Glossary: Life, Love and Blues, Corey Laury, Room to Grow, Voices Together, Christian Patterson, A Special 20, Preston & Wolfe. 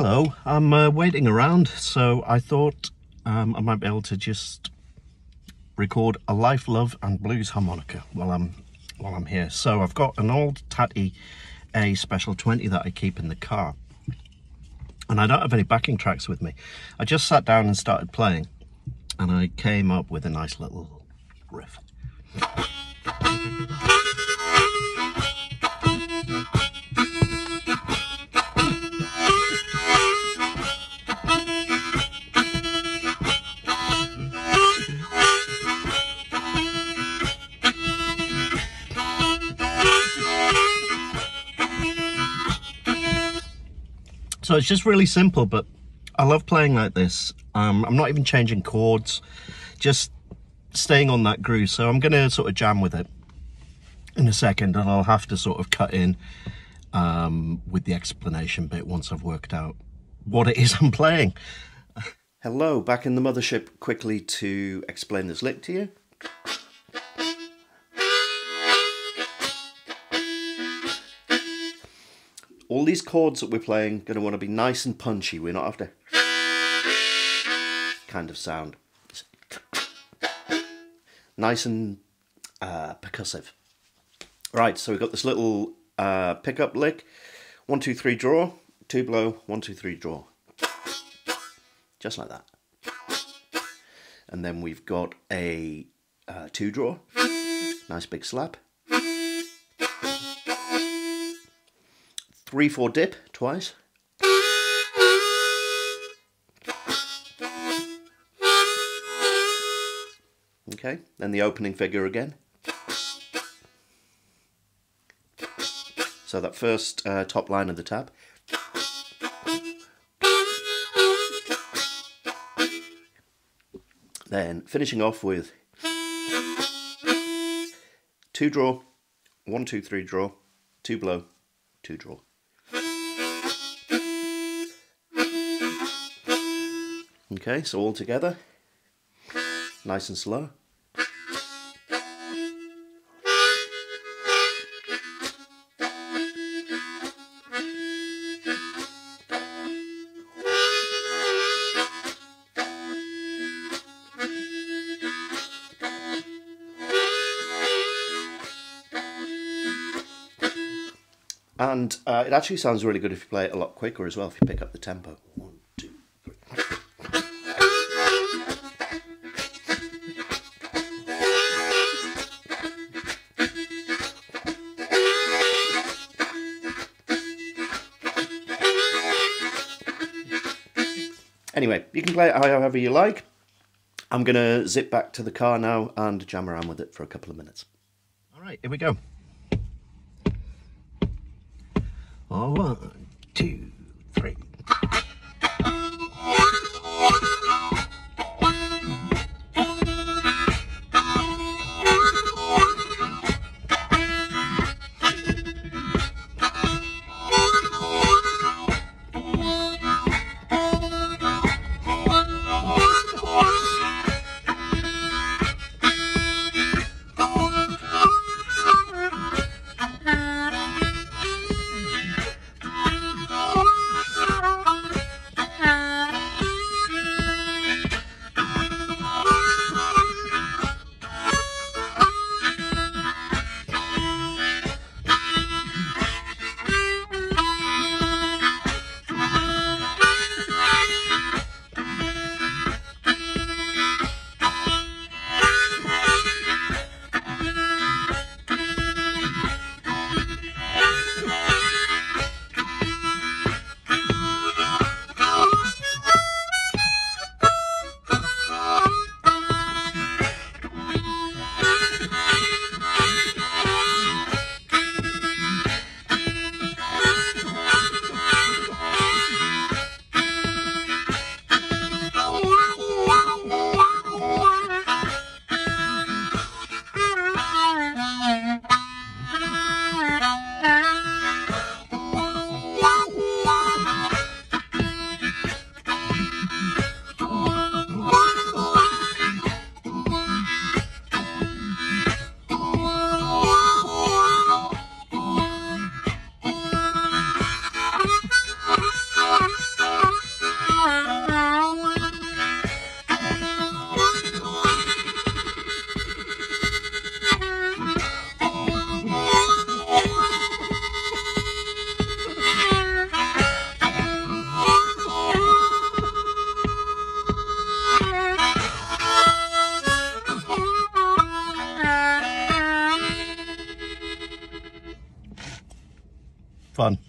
Hello, I'm waiting around, so I thought I might be able to just record a Life, Love and Blues harmonica while I'm here. So I've got an old tatty A Special 20 that I keep in the car, and I don't have any backing tracks with me. I just sat down and started playing, and I came up with a nice little riff. So it's just really simple, but I love playing like this. I'm not even changing chords, just staying on that groove. So I'm going to sort of jam with it in a second, and I'll have to sort of cut in with the explanation bit once I've worked out what it is I'm playing. Hello, back in the mothership quickly to explain this lick to you. All these chords that we're playing are going to want to be nice and punchy. We're not after kind of sound. Nice and percussive. Right, so we've got this little pickup lick. 1, 2, 3, draw. 2, blow. 1, 2, 3, draw. Just like that. And then we've got a 2 draw. Nice big slap. 3/4 dip twice, okay, then the opening figure again. So that first top line of the tab, then finishing off with 2 draw, 1, 2, 3 draw, 2 blow, 2 draw. Okay, so all together, nice and slow. And it actually sounds really good if you play it a lot quicker as well, if you pick up the tempo. Anyway, you can play it however you like. I'm going to zip back to the car now and jam around with it for a couple of minutes. All right, here we go. 1, 2, 3. fun.